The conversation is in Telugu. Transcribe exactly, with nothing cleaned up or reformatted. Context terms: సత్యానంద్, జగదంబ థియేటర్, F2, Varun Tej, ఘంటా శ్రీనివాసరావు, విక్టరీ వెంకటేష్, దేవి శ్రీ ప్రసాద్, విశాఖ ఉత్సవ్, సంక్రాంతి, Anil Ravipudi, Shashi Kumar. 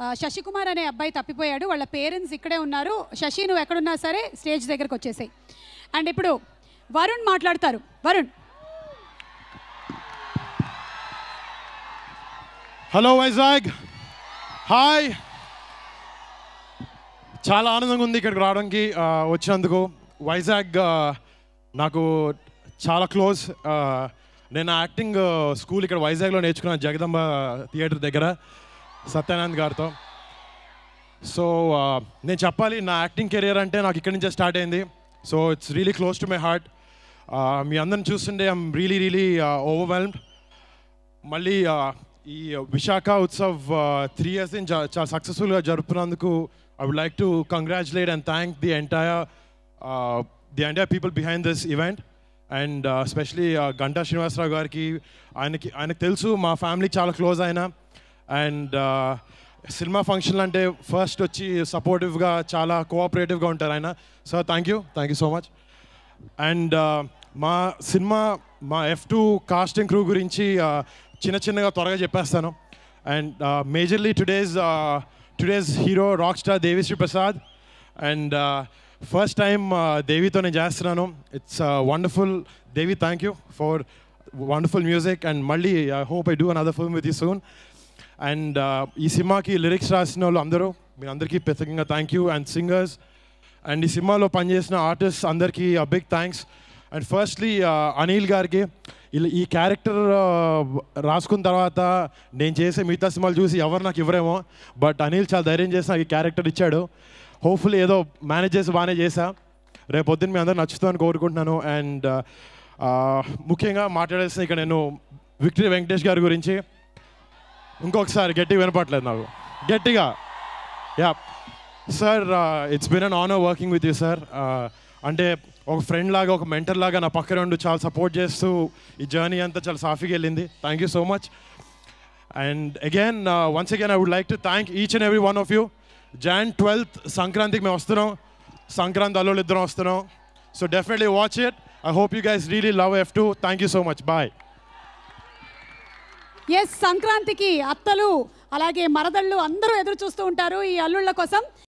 Shashi Kumar ane abbayi tappipoyadu. Valla parents ikkade unnaru. Shashi nu ekkada unna sare stage దగ్గరికి వచ్చేసాయి. And ఇప్పుడు వరుణ్ మాట్లాడతారు. వరుణ్. హలో వైజాగ్. హాయ్. చాలా ఆనందంగా ఉంది ఇక్కడికి రావడానికి వచ్చినందుకు. వైజాగ్ నాకు చాలా క్లోజ్. నేను యాక్టింగ్ స్కూల్ ఇక్కడ వైజాగ్లో నేర్చుకున్నాను, జగదంబ థియేటర్ దగ్గర సత్యానంద్ గారితో. సో నేను చెప్పాలి, నా యాక్టింగ్ కెరియర్ అంటే నాకు ఇక్కడి నుంచే స్టార్ట్ అయింది. So it's really close to my heart. మీ అందరిని చూస్తుంటే ఐఎమ్ రియలీ రియలీ ఓవర్వెల్మ్డ్. మళ్ళీ ఈ విశాఖ ఉత్సవ్ త్రీ ఇయర్స్ నుంచి చాలా సక్సెస్ఫుల్గా జరుపుతున్నందుకు I would like to congratulate and thank the entire the entire people behind this event. And especially ఘంటా శ్రీనివాసరావు గారికి, ఆయనకి ఆయనకు తెలుసు మా ఫ్యామిలీ చాలా క్లోజ్ ఆయన. అండ్ సినిమా ఫంక్షన్లు అంటే ఫస్ట్ వచ్చి సపోర్టివ్గా చాలా కోఆపరేటివ్గా ఉంటారు ఆయన. Sir thank you, thank you so much. And మా సినిమా మా ఎఫ్ టూ కాస్టింగ్ క్రూ గురించి చిన్న చిన్నగా త్వరగా చెప్పేస్తాను. And majorly today's today's hero rock star దేవి శ్రీ ప్రసాద్. And first time దేవితో నేను చేస్తున్నాను. It's wonderful. Devi, thank you for wonderful music. And మళ్ళీ I hope I do another film with you soon. And ఈ సినిమాకి లిరిక్స్ రాసిన వాళ్ళు అందరూ, మీ అందరికీ ప్రత్యేకంగా thank you. And singers and ఈ సినిమాలో పనిచేసిన ఆర్టిస్ట్ అందరికీ big thanks. And firstly Anil గారికి, ఈ క్యారెక్టర్ రాసుకున్న తర్వాత నేను చేసే మిగతా సినిమాలు చూసి ఎవరు నాకు ఇవ్వరేమో, బట్ అనిల్ చాలా ధైర్యం చేసి నాకు ఈ క్యారెక్టర్ ఇచ్చాడు. హోప్ఫుల్లీ ఏదో మేనేజ్ చేసి బాగానే చేశా. రేపు పొద్దున్న మీ అందరూ నచ్చుతామని కోరుకుంటున్నాను. అండ్ ముఖ్యంగా మాట్లాడేసిన ఇక్కడ నేను విక్టరీ వెంకటేష్ గారి గురించి ఇంకొకసారి గట్టిగా వినపడలేదు నాకు గట్టిగా. Yeah sir, it's been an honour working with you sir. అంటే ఒక ఫ్రెండ్ లాగా, ఒక మెంటర్ లాగా నా పక్కన ఉండి చాలా సపోర్ట్ చేస్తూ ఈ జర్నీ అంతా చాలా సాఫీగా వెళ్ళింది. Thank you so much. And again once again I would like to thank each and every one of you. Jan twelfth సంక్రాంతికి మేము వస్తున్నాం, సంక్రాంతి అల్లుళ్ళు ఇద్దరం వస్తున్నాం. So definitely watch it. I hope you guys really love F two. Thank you so much, bye. Yes, సంక్రాంతికి అత్తలు అలాగే మరదళ్ళు అందరూ ఎదురు చూస్తూ ఉంటారు ఈ అల్లుళ్ళ కోసం.